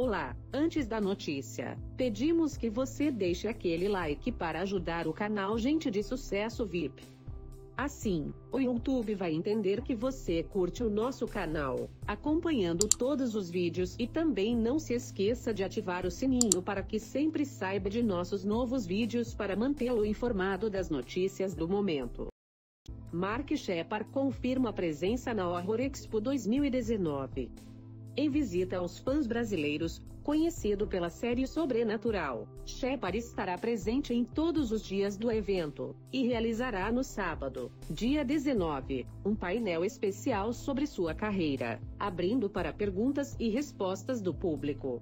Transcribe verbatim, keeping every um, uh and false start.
Olá, antes da notícia, pedimos que você deixe aquele like para ajudar o canal Gente de Sucesso V I P. Assim, o YouTube vai entender que você curte o nosso canal, acompanhando todos os vídeos, e também não se esqueça de ativar o sininho para que sempre saiba de nossos novos vídeos para mantê-lo informado das notícias do momento. Mark Sheppard confirma a presença na Horror Expo dois mil e dezenove. Em visita aos fãs brasileiros, conhecido pela série Sobrenatural, Sheppard estará presente em todos os dias do evento, e realizará no sábado, dia dezenove, um painel especial sobre sua carreira, abrindo para perguntas e respostas do público.